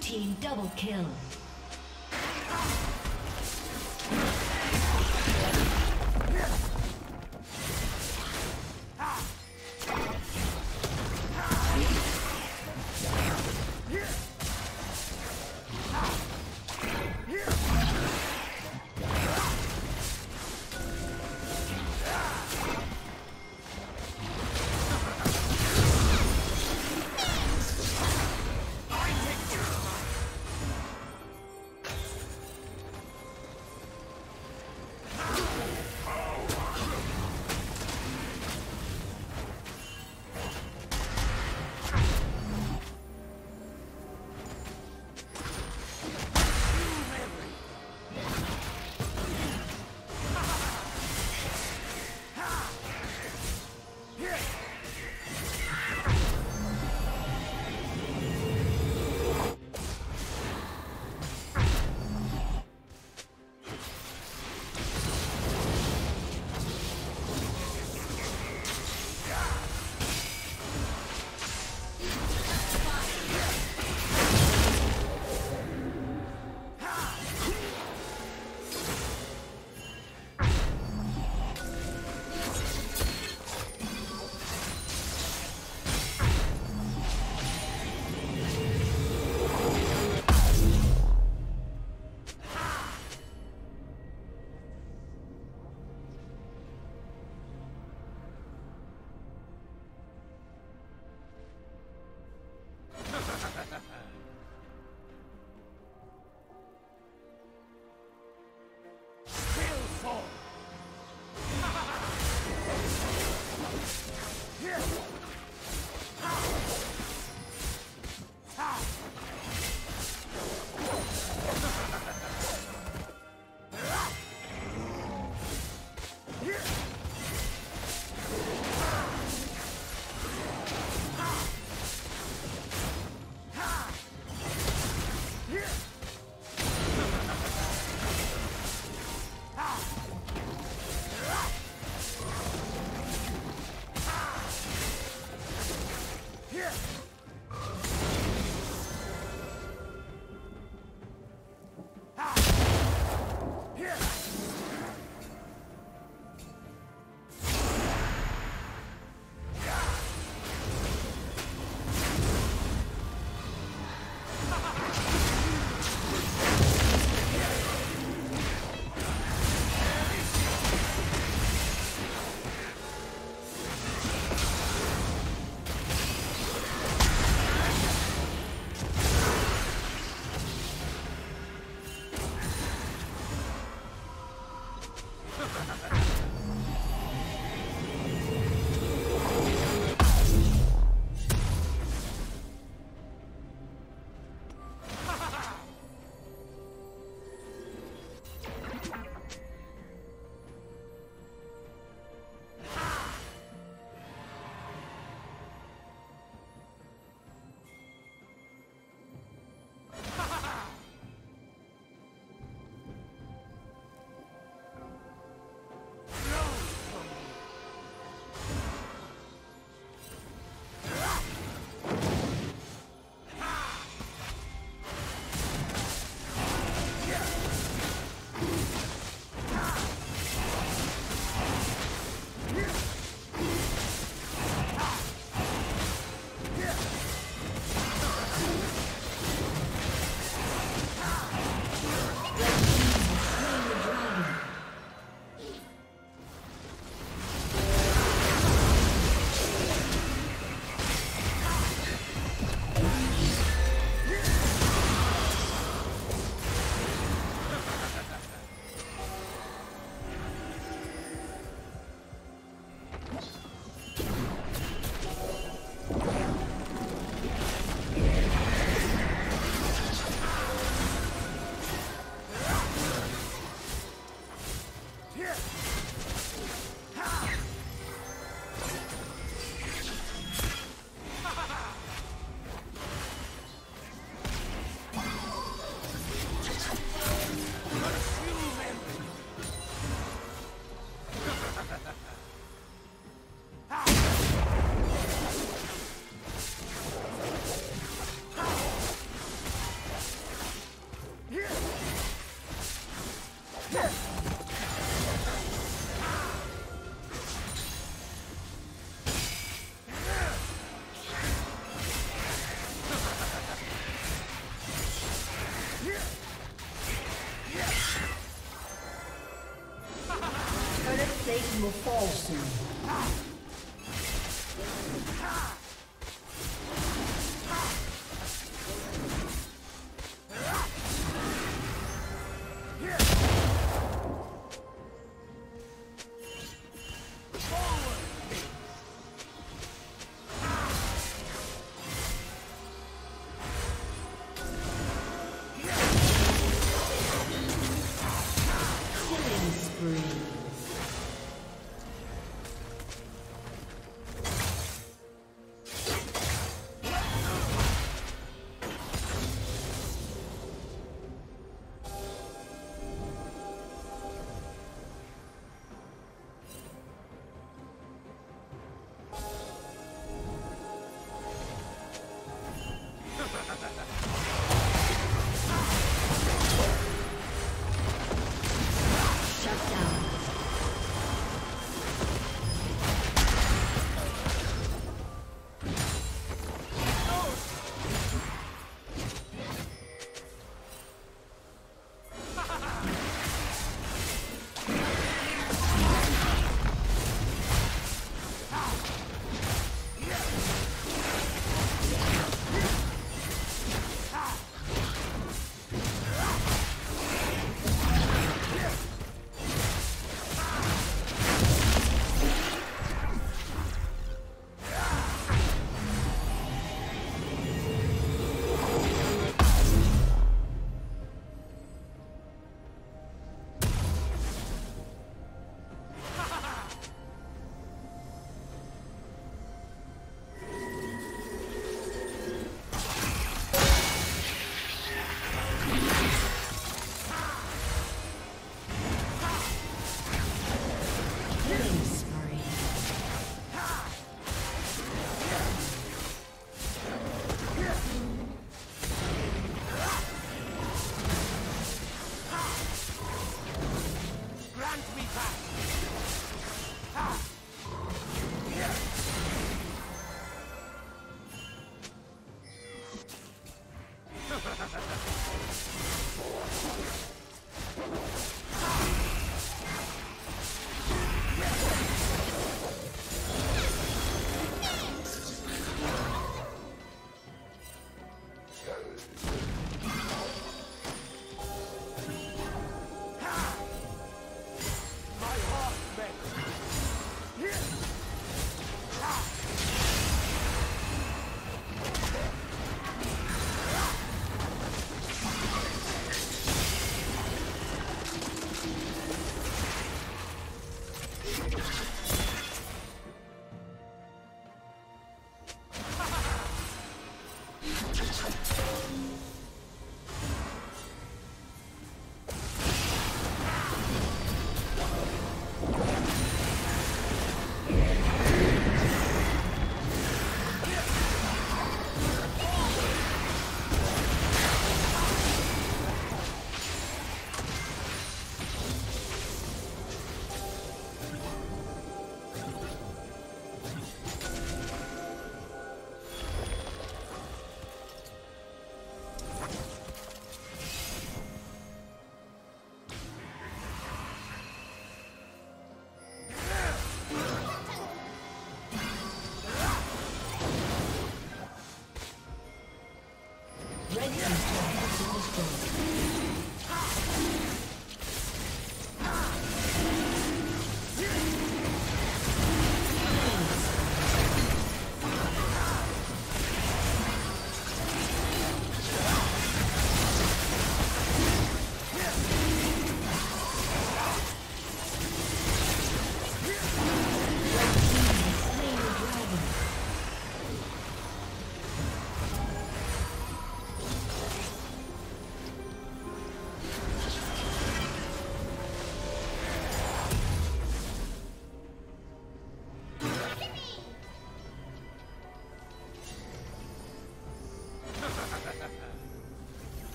Team double kill. Satan will fall soon.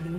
Blue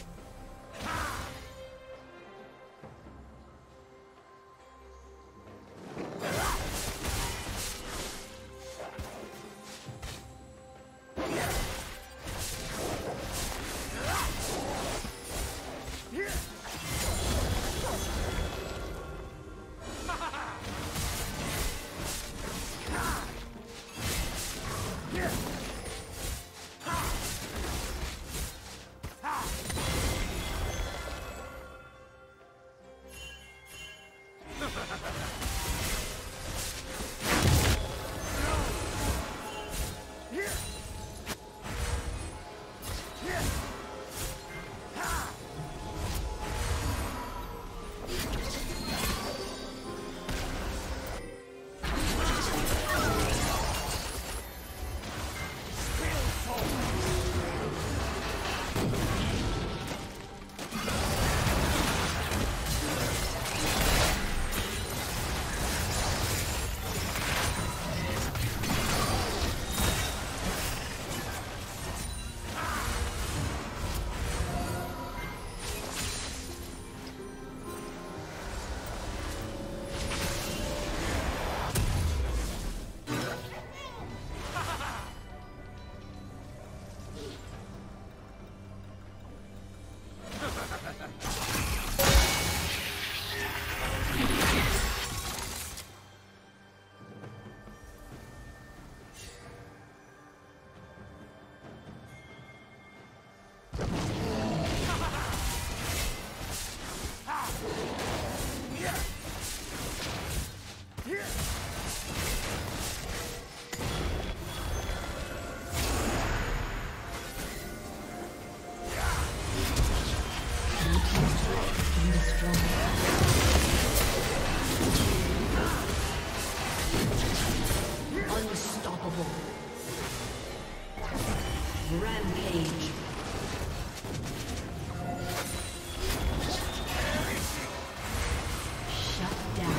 Rampage. Shut down.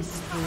Killing spree.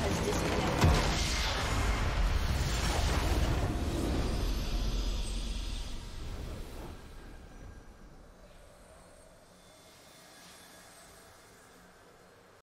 Has disappeared.